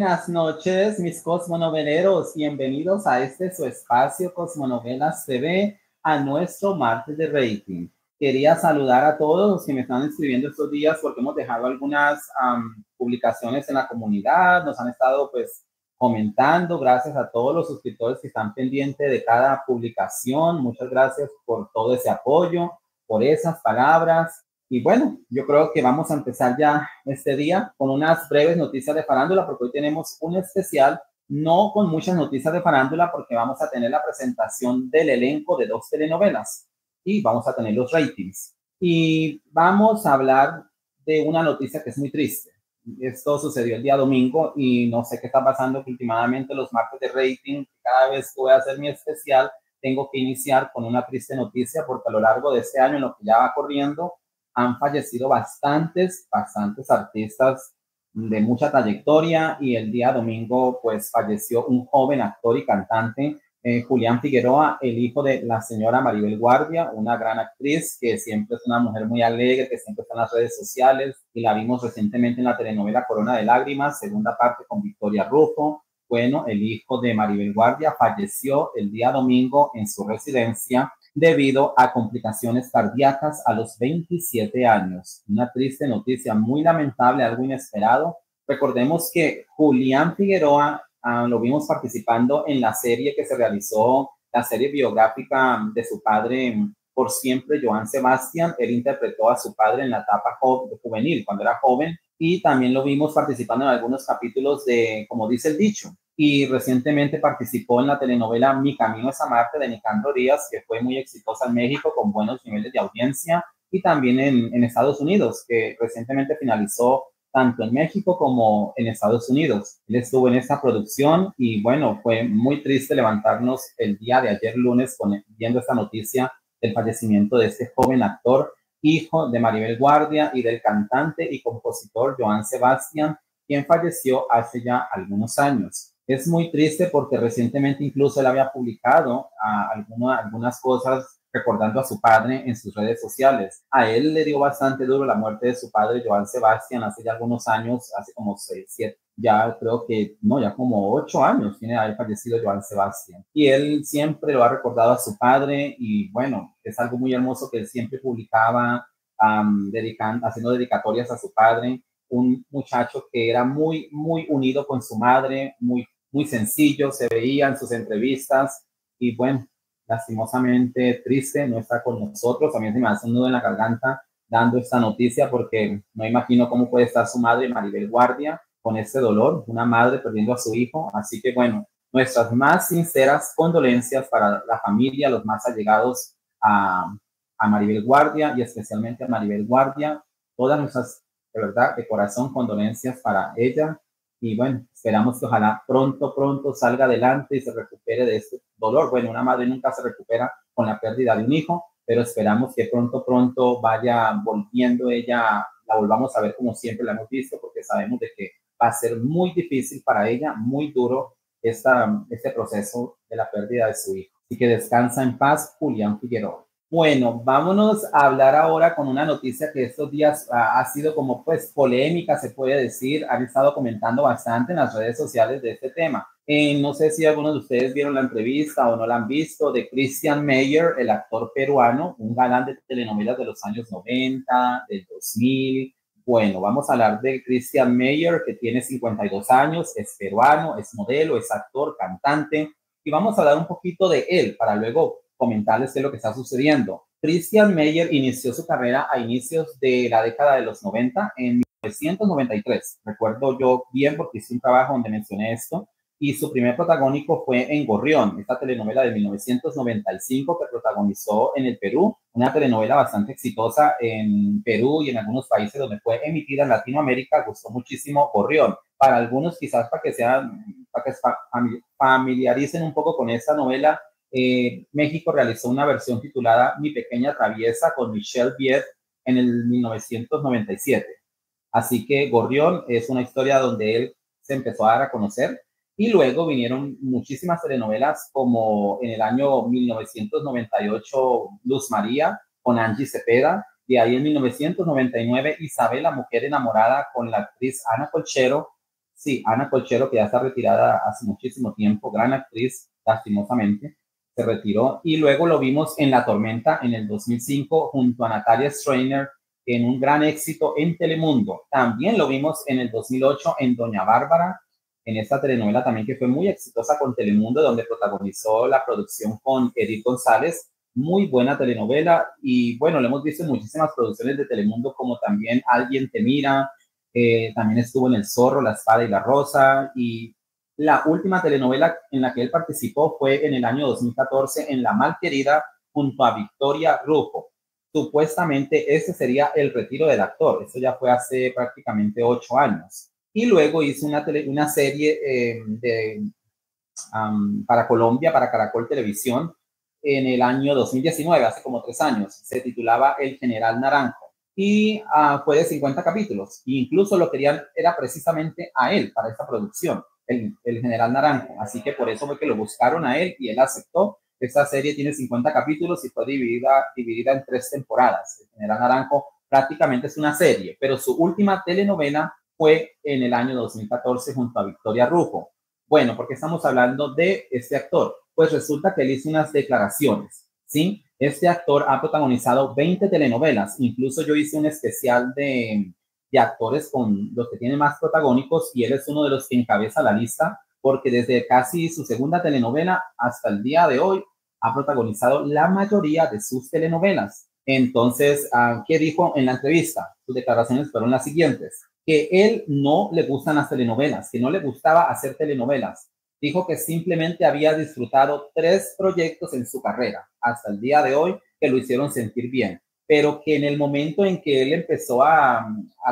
Buenas noches, mis cosmonoveleros. Bienvenidos a este su espacio Cosmonovelas TV, a nuestro martes de rating. Quería saludar a todos los que me están escribiendo estos días porque hemos dejado algunas publicaciones en la comunidad. Nos han estado pues comentando. Gracias a todos los suscriptores que están pendientes de cada publicación. Muchas gracias por todo ese apoyo, por esas palabras. Y bueno, yo creo que vamos a empezar ya este día con unas breves noticias de farándula, porque hoy tenemos un especial, no con muchas noticias de farándula, porque vamos a tener la presentación del elenco de 2 telenovelas y vamos a tener los ratings. Y vamos a hablar de una noticia que es muy triste. Esto sucedió el día domingo y no sé qué está pasando, que últimamente los martes de rating, cada vez que voy a hacer mi especial, tengo que iniciar con una triste noticia, porque a lo largo de este año, en lo que ya va corriendo, han fallecido bastantes artistas de mucha trayectoria, y el día domingo pues falleció un joven actor y cantante, Julián Figueroa, el hijo de la señora Maribel Guardia, una gran actriz que siempre es una mujer muy alegre, que siempre está en las redes sociales, y la vimos recientemente en la telenovela Corona de Lágrimas, segunda parte con Victoria Ruffo. Bueno, el hijo de Maribel Guardia falleció el día domingo en su residencia debido a complicaciones cardíacas a los 27 años. Una triste noticia, muy lamentable, algo inesperado. Recordemos que Julián Figueroa lo vimos participando en la serie que se realizó, la serie biográfica de su padre, Por Siempre, Joan Sebastián. Él interpretó a su padre en la etapa juvenil, cuando era joven, y también lo vimos participando en algunos capítulos de Como dice el dicho. Y recientemente participó en la telenovela Mi camino es amarte, de Nicandro Díaz, que fue muy exitosa en México, con buenos niveles de audiencia, y también en Estados Unidos, que recientemente finalizó tanto en México como en Estados Unidos. Él estuvo en esta producción y bueno, fue muy triste levantarnos el día de ayer lunes viendo esta noticia del fallecimiento de este joven actor, hijo de Maribel Guardia, y del cantante y compositor Joan Sebastián, quien falleció hace ya algunos años. Es muy triste porque recientemente incluso él había publicado algunas cosas recordando a su padre en sus redes sociales. A él le dio bastante duro la muerte de su padre, Joan Sebastián, hace ya algunos años, hace como 6, 7, ya creo que, no, ya como 8 años tiene haber fallecido Joan Sebastián. Y él siempre lo ha recordado a su padre, y bueno, es algo muy hermoso que él siempre publicaba, haciendo dedicatorias a su padre. Un muchacho que era muy, muy unido con su madre, muy sencillo, se veía en sus entrevistas, y bueno, lastimosamente triste, no está con nosotros. También se me hace un nudo en la garganta dando esta noticia, porque no imagino cómo puede estar su madre, Maribel Guardia, con este dolor, una madre perdiendo a su hijo. Así que bueno, nuestras más sinceras condolencias para la familia, los más allegados a Maribel Guardia, y especialmente a Maribel Guardia, todas nuestras, de verdad, de corazón, condolencias para ella. Y bueno, esperamos que ojalá pronto salga adelante y se recupere de este dolor. Bueno, una madre nunca se recupera con la pérdida de un hijo, pero esperamos que pronto vaya volviendo ella, la volvamos a ver como siempre la hemos visto, porque sabemos de que va a ser muy difícil para ella, muy duro este proceso de la pérdida de su hijo. Así que descansa en paz, Julián Figueroa. Bueno, vámonos a hablar ahora con una noticia que estos días ha sido como pues polémica, se puede decir. Han estado comentando bastante en las redes sociales de este tema. No sé si algunos de ustedes vieron la entrevista o no la han visto, de Christian Meier, el actor peruano, un galán de telenovelas de los años 90, del 2000. Bueno, vamos a hablar de Christian Meier, que tiene 52 años, es peruano, es modelo, es actor, cantante. Y vamos a hablar un poquito de él para luego comentarles qué es lo que está sucediendo. Christian Meier inició su carrera a inicios de la década de los 90, en 1993. Recuerdo yo bien porque hice un trabajo donde mencioné esto, y su primer protagónico fue en Gorrión, esta telenovela de 1995 que protagonizó en el Perú, una telenovela bastante exitosa en Perú y en algunos países donde fue emitida en Latinoamérica. Gustó muchísimo Gorrión. Para algunos, quizás para que familiaricen un poco con esta novela, México realizó una versión titulada Mi pequeña traviesa con Michelle Viet en el 1997. Así que Gorrión es una historia donde él se empezó a dar a conocer, y luego vinieron muchísimas telenovelas, como en el año 1998 Luz María con Angie Cepeda, de ahí en 1999 Isabel, la mujer enamorada, con la actriz Ana Colchero. Sí, Ana Colchero, que ya está retirada hace muchísimo tiempo, gran actriz, lastimosamente, se retiró. Y luego lo vimos en La Tormenta en el 2005 junto a Natalia Strainer en un gran éxito en Telemundo. También lo vimos en el 2008 en Doña Bárbara, en esta telenovela también que fue muy exitosa con Telemundo, donde protagonizó la producción con Edith González. Muy buena telenovela y bueno, lo hemos visto en muchísimas producciones de Telemundo, como también Alguien te mira, también estuvo en El Zorro, La espada y la rosa, y la última telenovela en la que él participó fue en el año 2014 en La Malquerida junto a Victoria Ruffo. Supuestamente ese sería el retiro del actor, eso ya fue hace prácticamente 8 años. Y luego hizo una serie para Colombia, para Caracol Televisión, en el año 2019, hace como 3 años. Se titulaba El General Naranjo y fue de 50 capítulos. E incluso lo querían, era precisamente a él para esta producción, el General Naranjo. Así que por eso fue que lo buscaron a él y él aceptó. Esta serie tiene 50 capítulos y fue dividida en 3 temporadas. El General Naranjo prácticamente es una serie, pero su última telenovela fue en el año 2014 junto a Victoria Ruffo. Bueno, ¿por qué estamos hablando de este actor? Pues resulta que él hizo unas declaraciones, ¿sí? Este actor ha protagonizado 20 telenovelas. Incluso yo hice un especial de actores con los que tienen más protagónicos y él es uno de los que encabeza la lista, porque desde casi su segunda telenovela hasta el día de hoy ha protagonizado la mayoría de sus telenovelas. Entonces, ¿qué dijo en la entrevista? Sus declaraciones fueron las siguientes: que él no le gustan las telenovelas, que no le gustaba hacer telenovelas. Dijo que simplemente había disfrutado 3 proyectos en su carrera, hasta el día de hoy, que lo hicieron sentir bien, pero que en el momento en que él empezó a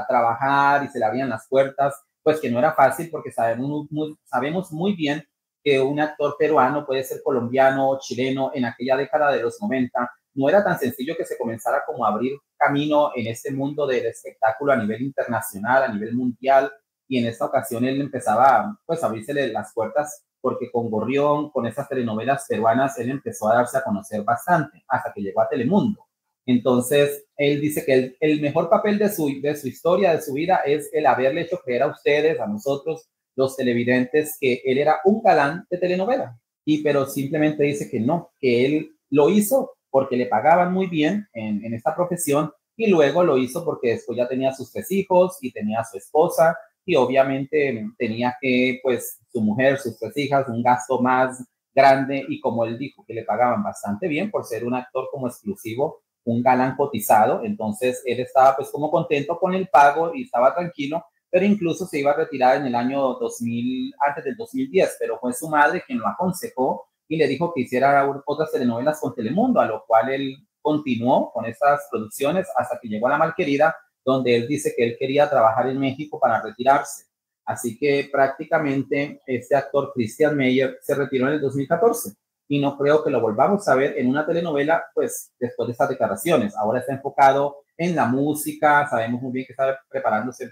trabajar y se le abrían las puertas, pues que no era fácil, porque sabemos muy bien que un actor peruano, puede ser colombiano o chileno, en aquella década de los 90, no era tan sencillo que se comenzara como a abrir camino en este mundo del espectáculo a nivel internacional, a nivel mundial. Y en esta ocasión él empezaba, pues, a abrírsele las puertas, porque con Gorrión, con esas telenovelas peruanas, él empezó a darse a conocer bastante, hasta que llegó a Telemundo. Entonces, él dice que el mejor papel de su historia, de su vida, es el haberle hecho creer a ustedes, a nosotros, los televidentes, que él era un galán de telenovela. Pero simplemente dice que no, que él lo hizo porque le pagaban muy bien en esta profesión, y luego lo hizo porque después ya tenía sus 3 hijos y tenía a su esposa, y obviamente tenía que, pues, su mujer, sus 3 hijas, un gasto más grande, y como él dijo que le pagaban bastante bien por ser un actor como exclusivo, un galán cotizado, entonces él estaba, pues, como contento con el pago y estaba tranquilo, pero incluso se iba a retirar en el año 2000, antes del 2010, pero fue su madre quien lo aconsejó y le dijo que hiciera otras telenovelas con Telemundo, a lo cual él continuó con estas producciones hasta que llegó a La Malquerida, donde él dice que él quería trabajar en México para retirarse. Así que prácticamente este actor Christian Meier se retiró en el 2014 y no creo que lo volvamos a ver en una telenovela, pues, después de estas declaraciones. Ahora está enfocado en la música, sabemos muy bien que está preparándose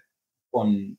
con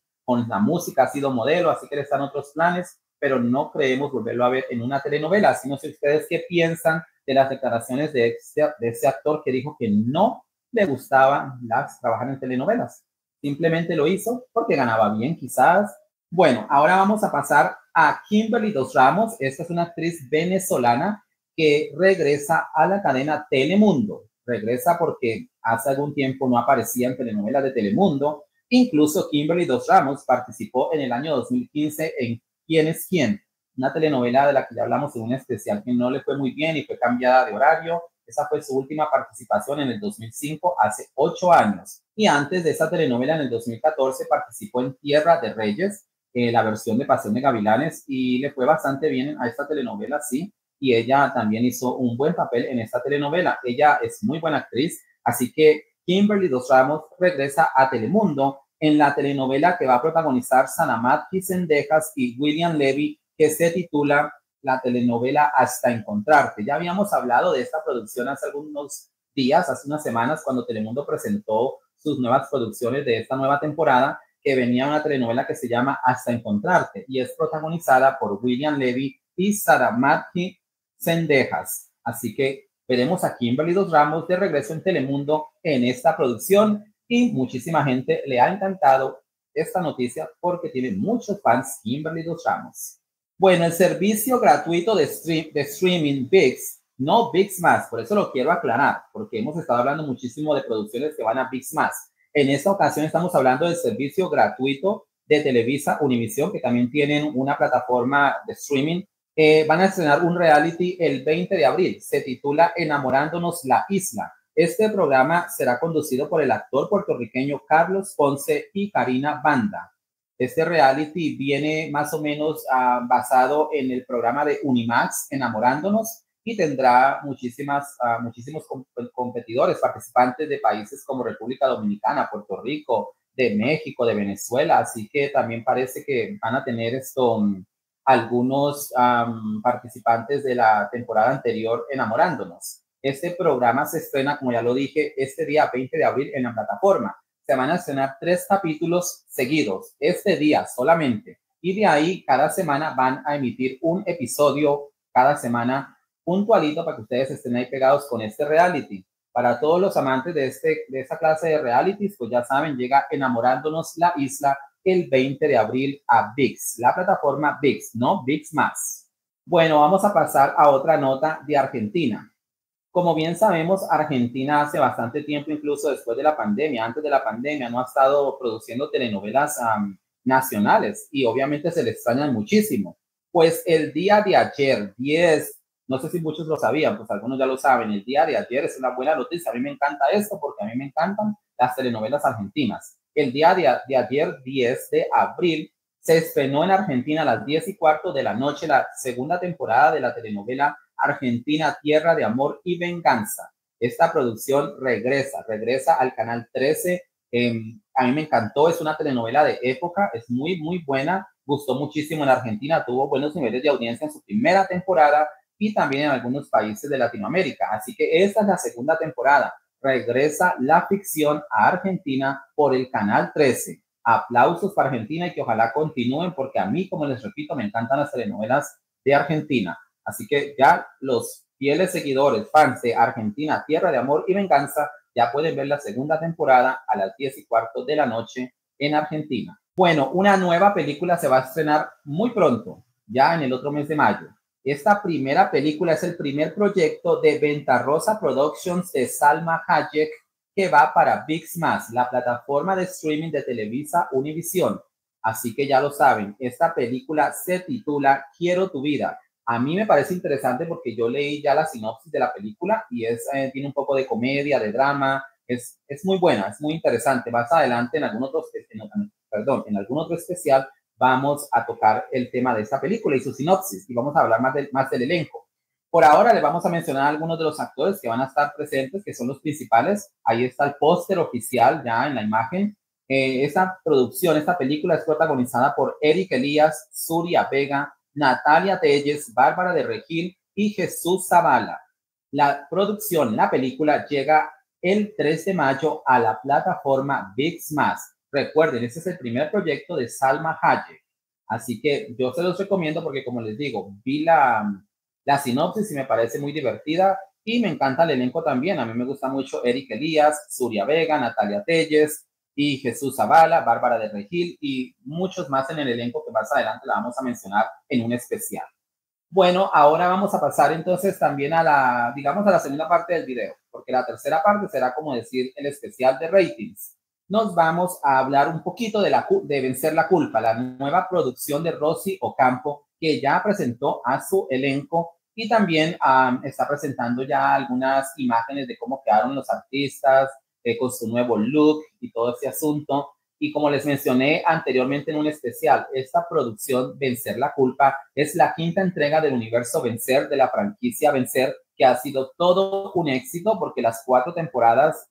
la música, ha sido modelo, así que le están otros planes, pero no creemos volverlo a ver en una telenovela. Así no sé ustedes qué piensan de las declaraciones de ese actor que dijo que no le gustaban trabajar en telenovelas. Simplemente lo hizo porque ganaba bien, quizás. Bueno, ahora vamos a pasar a Kimberly Dos Ramos. Esta es una actriz venezolana que regresa a la cadena Telemundo. Regresa porque hace algún tiempo no aparecía en telenovelas de Telemundo. Incluso Kimberly Dos Ramos participó en el año 2015 en ¿Quién es quién?, una telenovela de la que ya hablamos en un especial que no le fue muy bien y fue cambiada de horario. Esa fue su última participación en el 2005, hace 8 años. Y antes de esa telenovela, en el 2014, participó en Tierra de Reyes, la versión de Pasión de Gavilanes, y le fue bastante bien a esta telenovela, sí. Y ella también hizo un buen papel en esta telenovela. Ella es muy buena actriz, así que Kimberly Dos Ramos regresa a Telemundo en la telenovela que va a protagonizar Sanamat Quisendejas y William Levy, que se titula la telenovela Hasta Encontrarte. Ya habíamos hablado de esta producción hace algunos días, hace unas semanas, cuando Telemundo presentó sus nuevas producciones de esta nueva temporada, que venía una telenovela que se llama Hasta Encontrarte y es protagonizada por William Levy y Sanamat Quisendejas. Así que veremos a Kimberly Dos Ramos de regreso en Telemundo en esta producción y muchísima gente le ha encantado esta noticia porque tiene muchos fans Kimberly Dos Ramos. Bueno, el servicio gratuito de streaming ViX, no ViX+, por eso lo quiero aclarar, porque hemos estado hablando muchísimo de producciones que van a ViX+. En esta ocasión estamos hablando del servicio gratuito de Televisa Univisión, que también tienen una plataforma de streaming. Van a estrenar un reality el 20 de abril. Se titula Enamorándonos la Isla. Este programa será conducido por el actor puertorriqueño Carlos Ponce y Karina Banda. Este reality viene más o menos basado en el programa de Unimax, Enamorándonos, y tendrá muchísimos competidores, participantes de países como República Dominicana, Puerto Rico, de México, de Venezuela. Así que también parece que van a tener algunos participantes de la temporada anterior Enamorándonos. Este programa se estrena, como ya lo dije, este día 20 de abril en la plataforma. Se van a estrenar 3 capítulos seguidos, este día solamente. Y de ahí, cada semana van a emitir un episodio, cada semana puntualito, para que ustedes estén ahí pegados con este reality. Para todos los amantes de esta clase de realities, pues ya saben, llega Enamorándonos la Isla, el 20 de abril a ViX, la plataforma ViX, no ViX+. Bueno, vamos a pasar a otra nota de Argentina. Como bien sabemos, Argentina hace bastante tiempo, incluso después de la pandemia, antes de la pandemia, no ha estado produciendo telenovelas nacionales y obviamente se le extrañan muchísimo. Pues el día de ayer, 10, no sé si muchos lo sabían, pues algunos ya lo saben, el día de ayer es una buena noticia. A mí me encanta esto porque a mí me encantan las telenovelas argentinas. El día de ayer, 10 de abril, se estrenó en Argentina a las 10:15 de la noche la segunda temporada de la telenovela argentina Tierra de Amor y Venganza. Esta producción regresa al Canal 13. A mí me encantó, es una telenovela de época, es muy, muy buena, gustó muchísimo en Argentina, tuvo buenos niveles de audiencia en su primera temporada y también en algunos países de Latinoamérica. Así que esta es la segunda temporada. Regresa la ficción a Argentina por el Canal 13. Aplausos para Argentina y que ojalá continúen porque a mí, como les repito, me encantan las telenovelas de Argentina. Así que ya los fieles seguidores, fans de Argentina, Tierra de Amor y Venganza, ya pueden ver la segunda temporada a las 10:15 de la noche en Argentina. Bueno, una nueva película se va a estrenar muy pronto, ya en el otro mes de mayo. Esta primera película es el primer proyecto de Ventarrosa Productions de Salma Hayek que va para ViX+, la plataforma de streaming de Televisa Univisión. Así que ya lo saben, esta película se titula Quiero tu vida. A mí me parece interesante porque yo leí ya la sinopsis de la película y tiene un poco de comedia, de drama. Es muy buena, es muy interesante. Más adelante, en algún otro especial, vamos a tocar el tema de esta película y su sinopsis y vamos a hablar más del elenco. Por ahora les vamos a mencionar a algunos de los actores que van a estar presentes, que son los principales. Ahí está el póster oficial ya en la imagen. Esta película es protagonizada por Eric Elías, Zuria Vega, Natalia Telles, Bárbara de Regil y Jesús Zavala. La película llega el 3 de mayo a la plataforma ViX+. Recuerden, ese es el primer proyecto de Salma Hayek. Así que yo se los recomiendo porque, como les digo, vi la sinopsis y me parece muy divertida y me encanta el elenco también. A mí me gusta mucho Eric Elías, Zuria Vega, Natalia Telles y Jesús Zavala, Bárbara de Regil y muchos más en el elenco que más adelante la vamos a mencionar en un especial. Bueno, ahora vamos a pasar entonces también a la segunda parte del video, porque la tercera parte será, como decir, el especial de ratings. Nos vamos a hablar un poquito de Vencer la Culpa, la nueva producción de Rosy Ocampo, que ya presentó a su elenco y también está presentando ya algunas imágenes de cómo quedaron los artistas con su nuevo look y todo ese asunto. Y como les mencioné anteriormente en un especial, esta producción Vencer la Culpa es la 5ª entrega del universo Vencer, de la franquicia Vencer, que ha sido todo un éxito porque las 4 temporadas...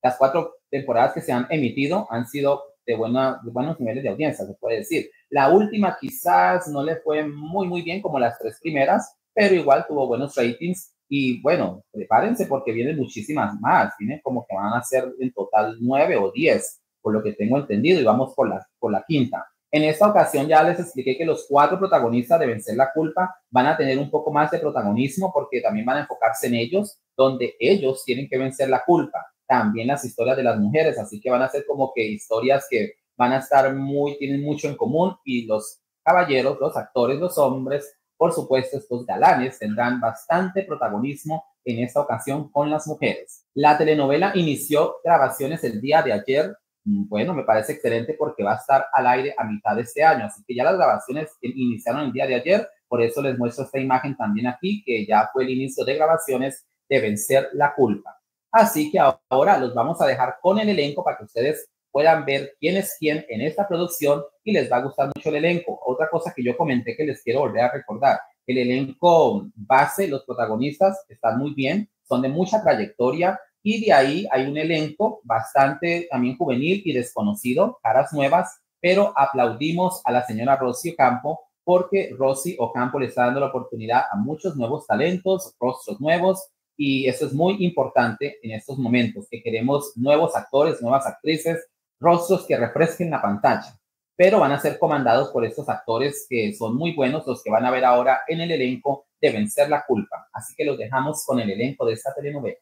Las 4 temporadas que se han emitido han sido de buenos niveles de audiencia, se puede decir. La última quizás no le fue muy, muy bien como las 3 primeras, pero igual tuvo buenos ratings. Y bueno, prepárense porque vienen muchísimas más. Vienen como que van a ser en total 9 o 10, por lo que tengo entendido, y vamos por la 5ª. En esta ocasión ya les expliqué que los 4 protagonistas de Vencer la Culpa van a tener un poco más de protagonismo porque también van a enfocarse en ellos, donde ellos tienen que vencer la culpa. También las historias de las mujeres, así que van a ser como que historias que van a estar tienen mucho en común, y los caballeros, los actores, los hombres, por supuesto estos galanes tendrán bastante protagonismo en esta ocasión con las mujeres. La telenovela inició grabaciones el día de ayer. Bueno, me parece excelente porque va a estar al aire a mitad de este año, así que ya las grabaciones iniciaron el día de ayer, por eso les muestro esta imagen también aquí, que ya fue el inicio de grabaciones de Vencer la Culpa. Así que ahora los vamos a dejar con el elenco para que ustedes puedan ver quién es quién en esta producción y les va a gustar mucho el elenco. Otra cosa que yo comenté que les quiero volver a recordar, el elenco base, los protagonistas están muy bien, son de mucha trayectoria, y de ahí hay un elenco bastante también juvenil y desconocido, caras nuevas, pero aplaudimos a la señora Rosy Ocampo porque Rosy Ocampo le está dando la oportunidad a muchos nuevos talentos, rostros nuevos, y eso es muy importante en estos momentos, que queremos nuevos actores, nuevas actrices, rostros que refresquen la pantalla, pero van a ser comandados por estos actores que son muy buenos, los que van a ver ahora en el elenco de Vencer la Culpa. Así que los dejamos con el elenco de esta telenovela.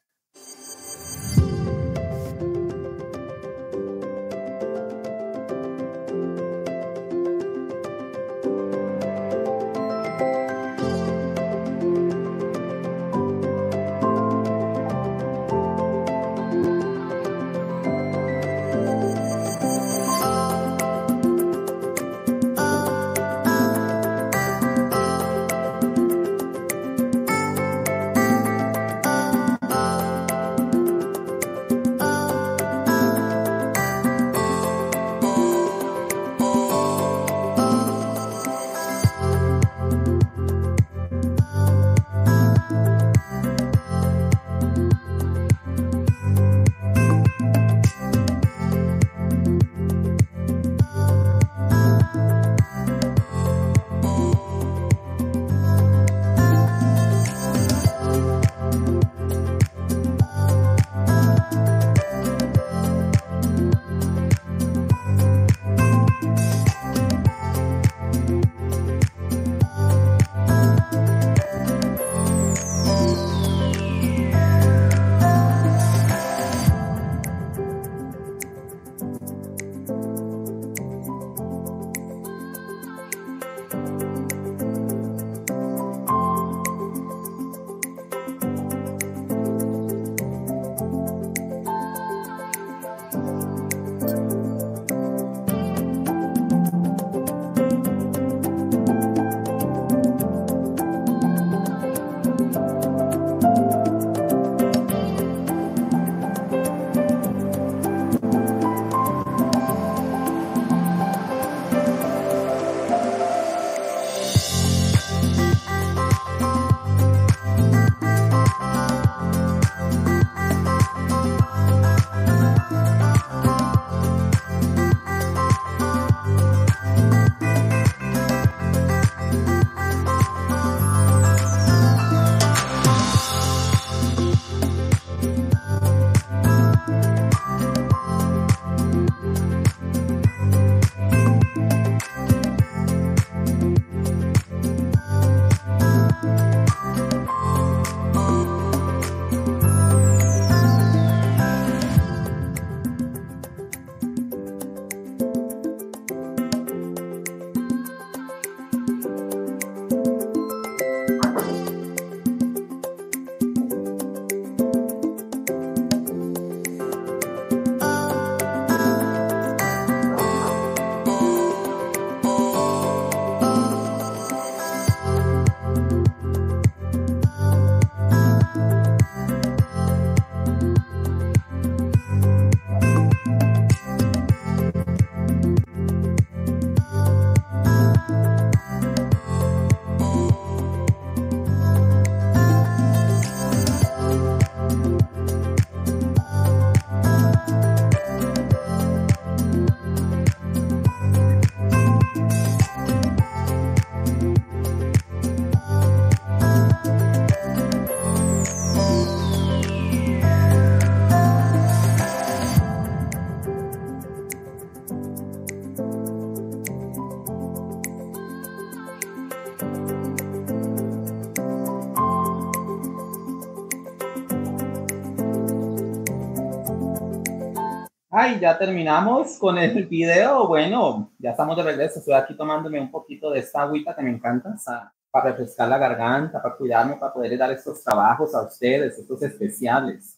Ay, ya terminamos con el video. Bueno, ya estamos de regreso. Estoy aquí tomándome un poquito de esta agüita que me encanta, o sea, para refrescar la garganta, para cuidarme, para poder dar estos trabajos a ustedes, estos especiales.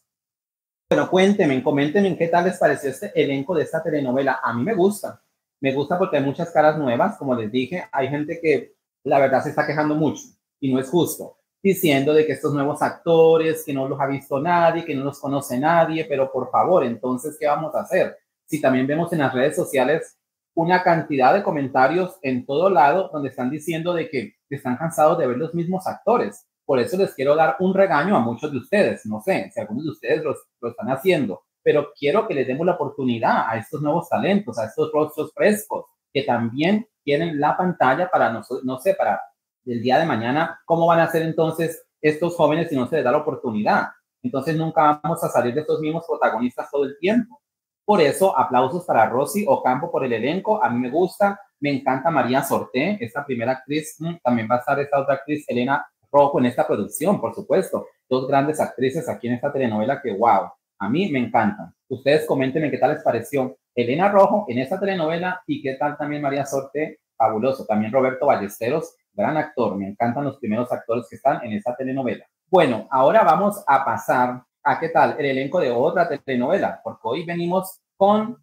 Bueno, cuéntenme, coméntenme qué tal les pareció este elenco de esta telenovela. A mí me gusta. Me gusta porque hay muchas caras nuevas, como les dije. Hay gente que la verdad se está quejando mucho y no es justo, diciendo de que estos nuevos actores, que no los ha visto nadie, que no los conoce nadie, pero por favor, entonces, ¿qué vamos a hacer? Si también vemos en las redes sociales una cantidad de comentarios en todo lado donde están diciendo de que están cansados de ver los mismos actores. Por eso les quiero dar un regaño a muchos de ustedes. No sé si algunos de ustedes lo están haciendo, pero quiero que les demos la oportunidad a estos nuevos talentos, a estos rostros frescos, que también tienen la pantalla para, no sé, para el día de mañana. ¿Cómo van a ser entonces estos jóvenes si no se les da la oportunidad? Entonces nunca vamos a salir de estos mismos protagonistas todo el tiempo. Por eso, aplausos para Rosy Ocampo por el elenco. A mí me gusta, me encanta María Sorte, esta primera actriz. También va a estar esta otra actriz, Elena Rojo, en esta producción, por supuesto. Dos grandes actrices aquí en esta telenovela que, wow, a mí me encantan. Ustedes coméntenme qué tal les pareció Elena Rojo en esta telenovela y qué tal también María Sorte, fabuloso. También Roberto Ballesteros, gran actor. Me encantan los primeros actores que están en esta telenovela. Bueno, ahora vamos a pasar a qué tal el elenco de otra telenovela, porque hoy venimos con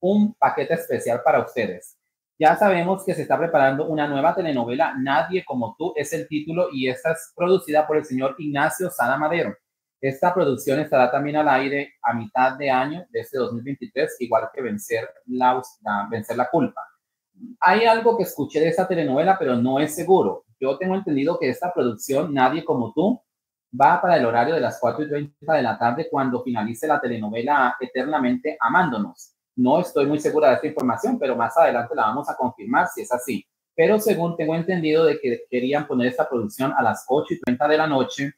un paquete especial para ustedes. Ya sabemos que se está preparando una nueva telenovela, Nadie como tú es el título, y esta es producida por el señor Ignacio Sala Madero. Esta producción estará también al aire a mitad de año de este 2023, igual que Vencer la Culpa. Hay algo que escuché de esta telenovela, pero no es seguro. Yo tengo entendido que esta producción, Nadie como tú, va para el horario de las 4:30 de la tarde cuando finalice la telenovela Eternamente Amándonos. No estoy muy segura de esta información, pero más adelante la vamos a confirmar si es así. Pero según tengo entendido de que querían poner esta producción a las 8:30 de la noche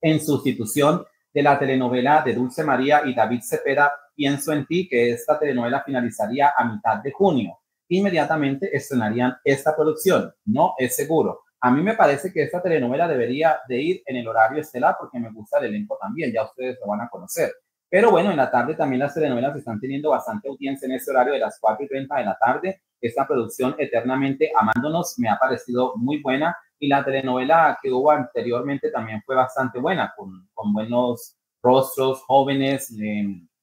en sustitución de la telenovela de Dulce María y David Cepeda, Pienso en ti, que esta telenovela finalizaría a mitad de junio. Inmediatamente estrenarían esta producción. No es seguro. A mí me parece que esta telenovela debería de ir en el horario estelar porque me gusta el elenco también, ya ustedes lo van a conocer. Pero bueno, en la tarde también las telenovelas están teniendo bastante audiencia en este horario de las 4:30 de la tarde. Esta producción Eternamente Amándonos me ha parecido muy buena y la telenovela que hubo anteriormente también fue bastante buena, con buenos rostros, jóvenes.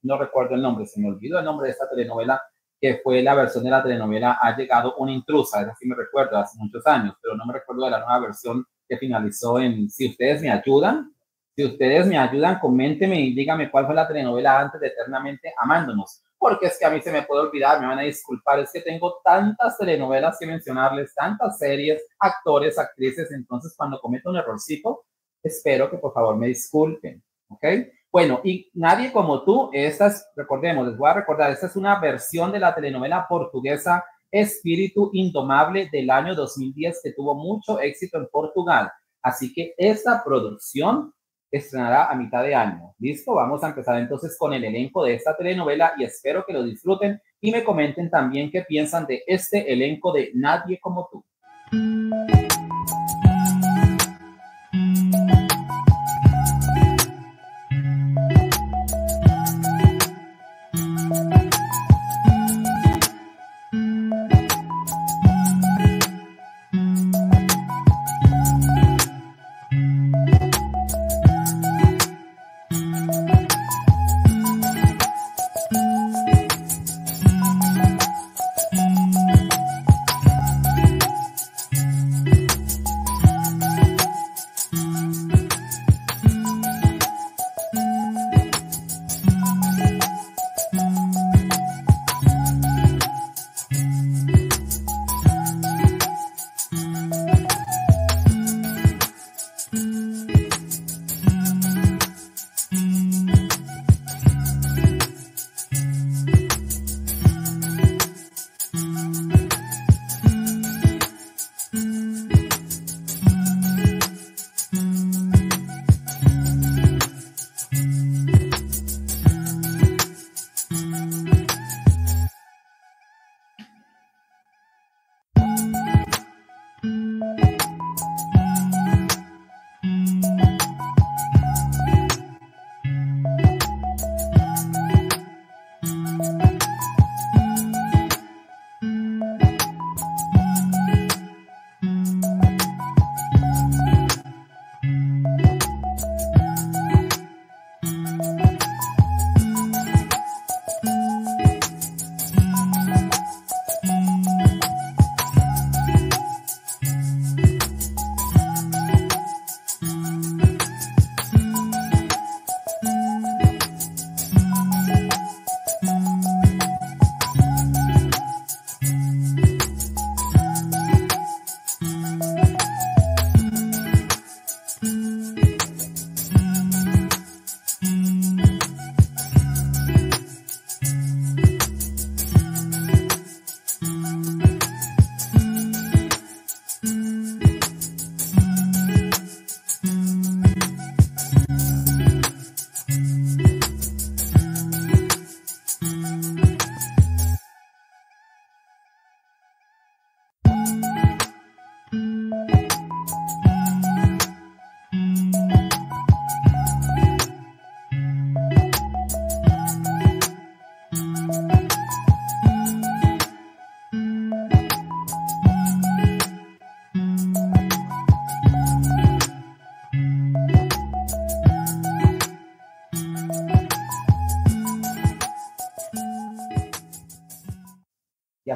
No recuerdo el nombre, se me olvidó el nombre de esta telenovela, que fue la versión de la telenovela Ha llegado una intrusa, esa sí me recuerdo, hace muchos años, pero no me recuerdo de la nueva versión que finalizó en... Si ustedes me ayudan, coméntenme y díganme cuál fue la telenovela antes de Eternamente Amándonos, porque es que a mí se me puede olvidar, me van a disculpar, es que tengo tantas telenovelas que mencionarles, tantas series, actores, actrices, entonces cuando cometo un errorcito, espero que por favor me disculpen, ¿ok? Bueno, y Nadie como tú, recordemos, les voy a recordar, esta es una versión de la telenovela portuguesa Espíritu Indomable del año 2010 que tuvo mucho éxito en Portugal. Así que esta producción estrenará a mitad de año. ¿Listo? Vamos a empezar entonces con el elenco de esta telenovela y espero que lo disfruten y me comenten también qué piensan de este elenco de Nadie como tú.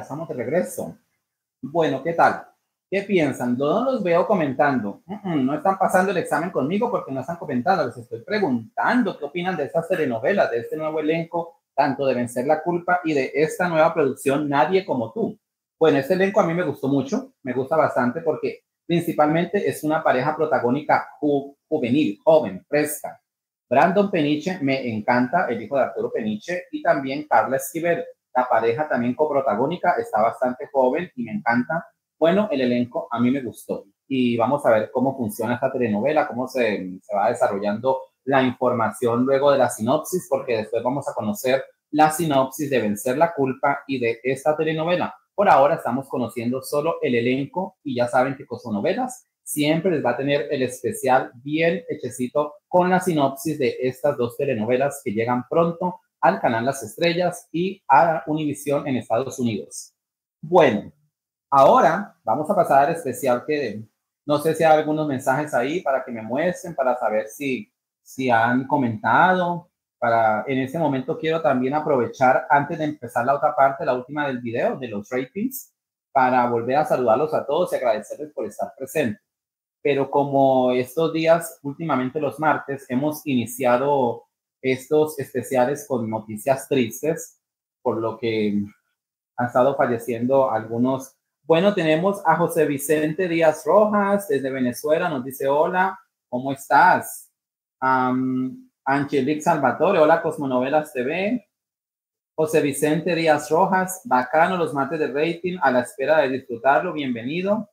estamos de regreso. Bueno, ¿qué tal? ¿Qué piensan? No los veo comentando. No están pasando el examen conmigo porque no están comentando. Les estoy preguntando qué opinan de estas telenovelas, de este nuevo elenco, tanto de Vencer la Culpa y de esta nueva producción Nadie como tú. Bueno, este elenco a mí me gustó mucho, me gusta bastante porque principalmente es una pareja protagónica juvenil, joven, fresca. Brandon Peniche me encanta, el hijo de Arturo Peniche, y también Carla Esquivel, la pareja también coprotagónica, está bastante joven y me encanta. Bueno, el elenco a mí me gustó y vamos a ver cómo funciona esta telenovela, cómo se va desarrollando la información luego de la sinopsis, porque después vamos a conocer la sinopsis de Vencer la Culpa y de esta telenovela. Por ahora estamos conociendo solo el elenco y ya saben que son novelas. Siempre les va a tener el especial bien hechecito con la sinopsis de estas dos telenovelas que llegan pronto al canal Las Estrellas y a Univisión en Estados Unidos. Bueno, ahora vamos a pasar al especial que no sé si hay algunos mensajes ahí para que me muestren, para saber si han comentado. En ese momento quiero también aprovechar antes de empezar la otra parte, la última del video de los ratings, para volver a saludarlos a todos y agradecerles por estar presentes. Pero como estos días, últimamente los martes, hemos iniciado estos especiales con noticias tristes, por lo que han estado falleciendo algunos. Bueno, tenemos a José Vicente Díaz Rojas, desde Venezuela, nos dice, hola, ¿cómo estás? Angelique Salvatore, hola, Cosmonovelas TV. José Vicente Díaz Rojas, bacano los martes de rating, a la espera de disfrutarlo, bienvenido.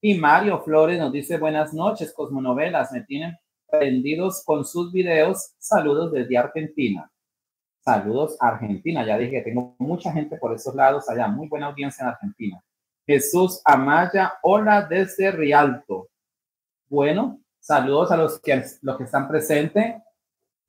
Y Mario Flores nos dice, buenas noches, Cosmonovelas, me tienen prendidos con sus videos, saludos desde Argentina. Saludos a Argentina, ya dije que tengo mucha gente por esos lados allá, muy buena audiencia en Argentina. Jesús Amaya, hola desde Rialto. Bueno, saludos a los que están presentes.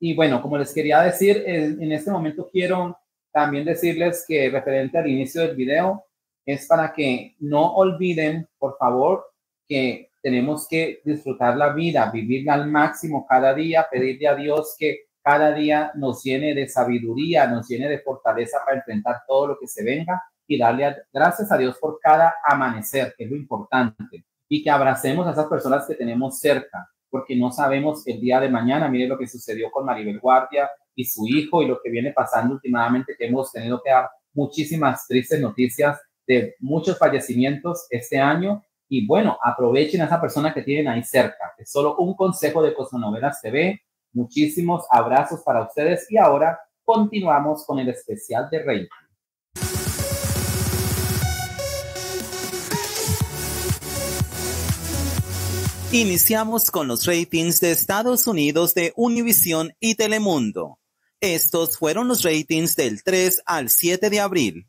Y bueno, como les quería decir, en este momento quiero también decirles que referente al inicio del video es para que no olviden, por favor, que tenemos que disfrutar la vida, vivirla al máximo cada día, pedirle a Dios que cada día nos llene de sabiduría, nos llene de fortaleza para enfrentar todo lo que se venga y darle gracias a Dios por cada amanecer, que es lo importante, y que abracemos a esas personas que tenemos cerca, porque no sabemos el día de mañana. Miren lo que sucedió con Maribel Guardia y su hijo y lo que viene pasando últimamente, que hemos tenido que dar muchísimas tristes noticias de muchos fallecimientos este año. Y bueno, aprovechen a esa persona que tienen ahí cerca. Es solo un consejo de Cosmonovelas TV. Muchísimos abrazos para ustedes y ahora continuamos con el especial de Rey. Iniciamos con los ratings de Estados Unidos de Univisión y Telemundo. Estos fueron los ratings del 3 al 7 de abril.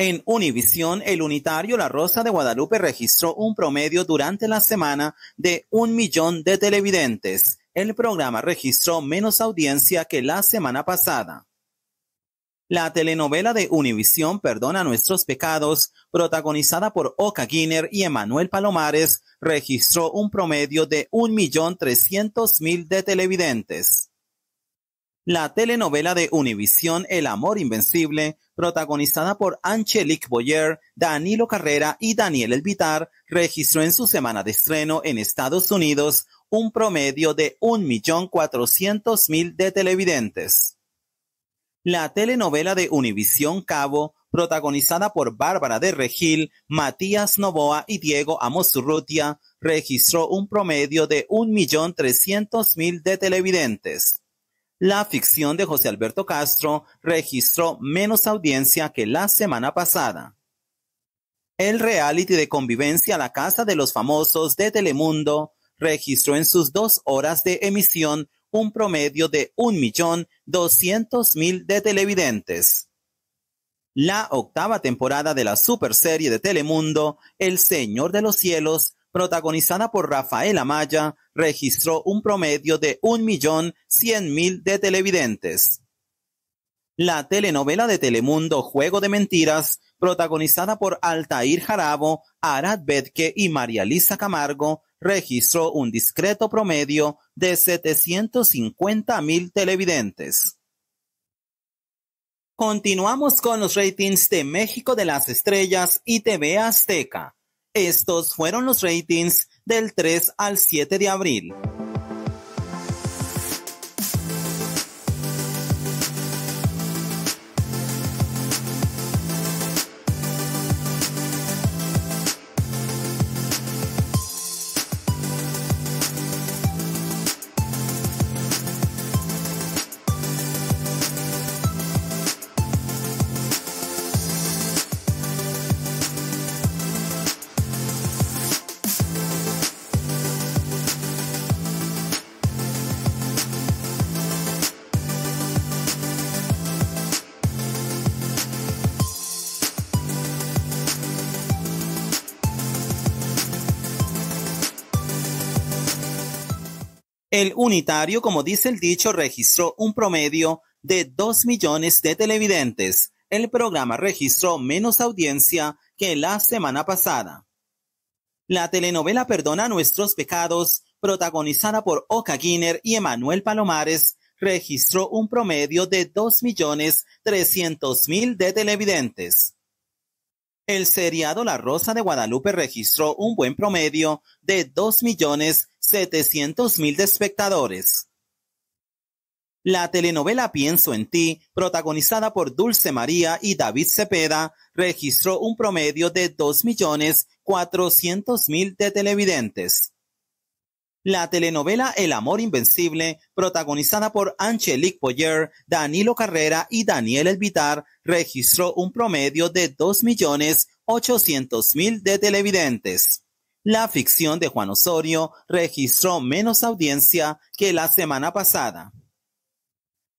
En Univisión, el unitario La Rosa de Guadalupe registró un promedio durante la semana de 1 millón de televidentes. El programa registró menos audiencia que la semana pasada. La telenovela de Univisión Perdona Nuestros Pecados, protagonizada por Oka Guinner y Emanuel Palomares, registró un promedio de 1.300.000 de televidentes. La telenovela de Univisión El Amor Invencible, protagonizada por Angelique Boyer, Danilo Carrera y Daniel Elvitar, registró en su semana de estreno en Estados Unidos un promedio de 1.400.000 de televidentes. La telenovela de Univisión Cabo, protagonizada por Bárbara de Regil, Matías Novoa y Diego Amosurrutia, registró un promedio de 1.300.000 de televidentes. La ficción de José Alberto Castro registró menos audiencia que la semana pasada. El reality de convivencia La Casa de los Famosos de Telemundo registró en sus 2 horas de emisión un promedio de 1.200.000 de televidentes. La 8ª temporada de la superserie de Telemundo, El Señor de los Cielos, protagonizada por Rafael Amaya, registró un promedio de 1.100.000 de televidentes. La telenovela de Telemundo Juego de Mentiras, protagonizada por Altair Jarabo, Arad Betke y María Lisa Camargo, registró un discreto promedio de 750.000 televidentes. Continuamos con los ratings de México de las Estrellas y TV Azteca. Estos fueron los ratings del 3 al 7 de abril. El unitario, como dice el dicho, registró un promedio de 2 millones de televidentes. El programa registró menos audiencia que la semana pasada. La telenovela Perdona Nuestros Pecados, protagonizada por Oka Guinner y Emanuel Palomares, registró un promedio de 2.300.000 de televidentes. El seriado La Rosa de Guadalupe registró un buen promedio de 2.700.000 de espectadores. La telenovela Pienso en ti, protagonizada por Dulce María y David Cepeda, registró un promedio de 2.400.000 de televidentes. La telenovela El amor invencible, protagonizada por Angelique Boyer, Danilo Carrera y Daniel Elvitar, registró un promedio de 2.800.000 de televidentes. La ficción de Juan Osorio registró menos audiencia que la semana pasada.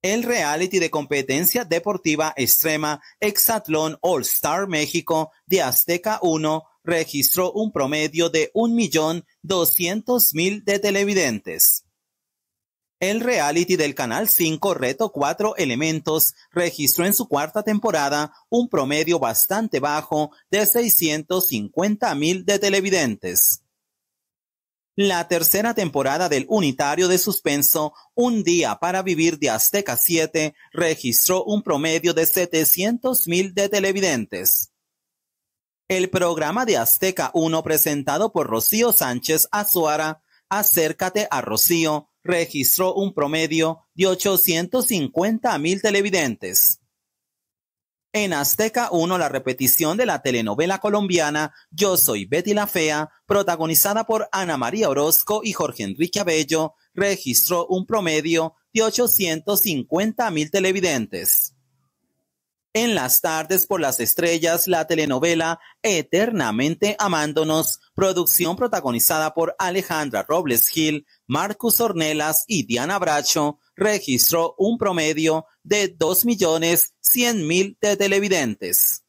El reality de competencia deportiva extrema Hexatlón All Star México de Azteca 1 registró un promedio de 1.200.000 de televidentes. El reality del Canal 5 Reto 4 Elementos registró en su 4ª temporada un promedio bastante bajo de 650.000 de televidentes. La 3ª temporada del unitario de suspenso Un día para vivir de Azteca 7 registró un promedio de 700.000 de televidentes. El programa de Azteca 1 presentado por Rocío Sánchez Azuara, Acércate a Rocío, registró un promedio de 850.000 televidentes. En Azteca 1, la repetición de la telenovela colombiana Yo soy Betty la Fea, protagonizada por Ana María Orozco y Jorge Enrique Abello, registró un promedio de 850.000 televidentes. En las tardes por las estrellas, la telenovela Eternamente Amándonos, producción protagonizada por Alejandra Robles Gil, Marcus Ornelas y Diana Bracho, registró un promedio de 2.100.000 de televidentes.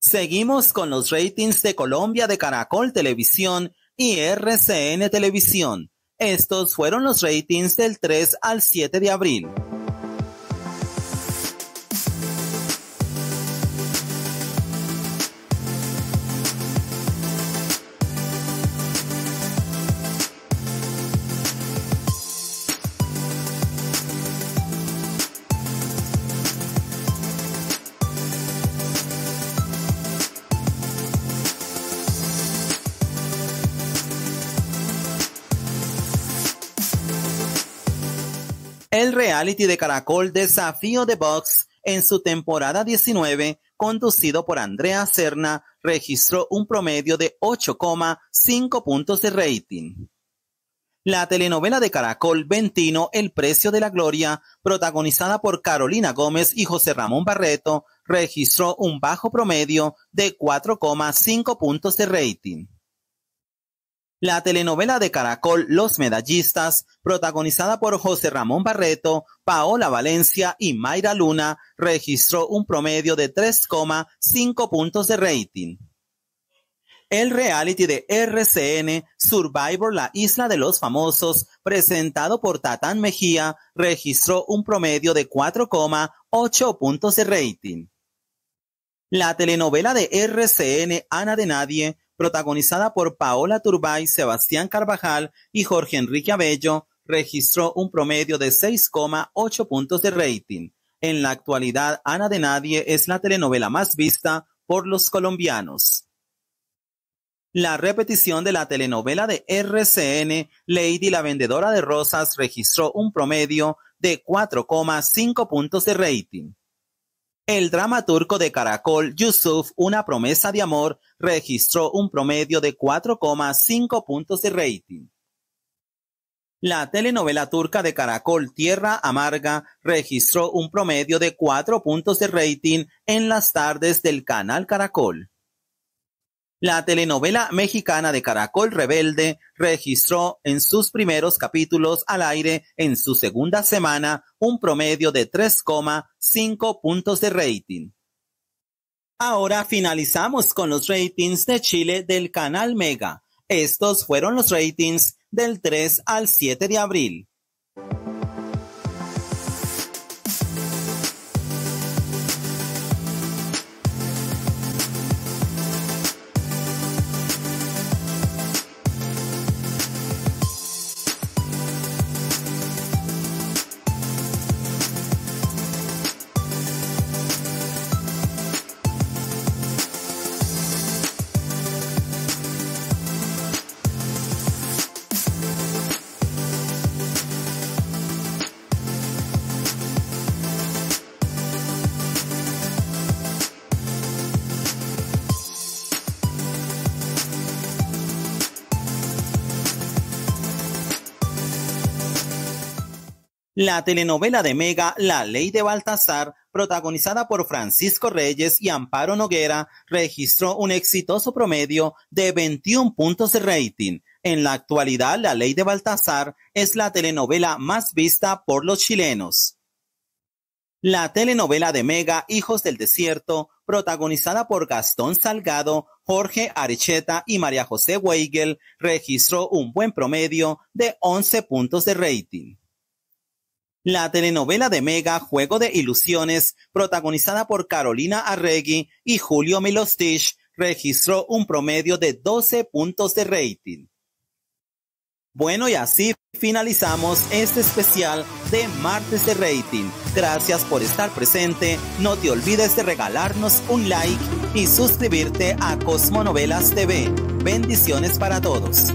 Seguimos con los ratings de Colombia de Caracol Televisión y RCN Televisión. Estos fueron los ratings del 3 al 7 de abril. El reality de Caracol Desafío de Box en su temporada 19, conducido por Andrea Serna, registró un promedio de 8,5 puntos de rating. La telenovela de Caracol Ventino El precio de la gloria, protagonizada por Carolina Gómez y José Ramón Barreto, registró un bajo promedio de 4,5 puntos de rating. La telenovela de Caracol Los Medallistas, protagonizada por José Ramón Barreto, Paola Valencia y Mayra Luna, registró un promedio de 3,5 puntos de rating. El reality de RCN, Survivor La Isla de los Famosos, presentado por Tatán Mejía, registró un promedio de 4,8 puntos de rating. La telenovela de RCN Ana de Nadie, protagonizada por Paola Turbay, Sebastián Carvajal y Jorge Enrique Abello, registró un promedio de 6,8 puntos de rating. En la actualidad, Ana de Nadie es la telenovela más vista por los colombianos. La repetición de la telenovela de RCN, Lady la Vendedora de Rosas, registró un promedio de 4,5 puntos de rating. El drama turco de Caracol, Yusuf, una promesa de amor, registró un promedio de 4,5 puntos de rating. La telenovela turca de Caracol, Tierra Amarga, registró un promedio de 4 puntos de rating en las tardes del canal Caracol. La telenovela mexicana de Caracol, Rebelde, registró en sus primeros capítulos al aire en su segunda semana un promedio de 3,5 puntos de rating. Ahora finalizamos con los ratings de Chile del canal Mega. Estos fueron los ratings del 3 al 7 de abril. La telenovela de Mega, La Ley de Baltasar, protagonizada por Francisco Reyes y Amparo Noguera, registró un exitoso promedio de 21 puntos de rating. En la actualidad, La Ley de Baltasar es la telenovela más vista por los chilenos. La telenovela de Mega, Hijos del Desierto, protagonizada por Gastón Salgado, Jorge Archeta y María José Weigel, registró un buen promedio de 11 puntos de rating. La telenovela de Mega, Juego de Ilusiones, protagonizada por Carolina Arregui y Julio Milostich, registró un promedio de 12 puntos de rating. Bueno, y así finalizamos este especial de Martes de Rating. Gracias por estar presente. No te olvides de regalarnos un like y suscribirte a Cosmonovelas TV. Bendiciones para todos.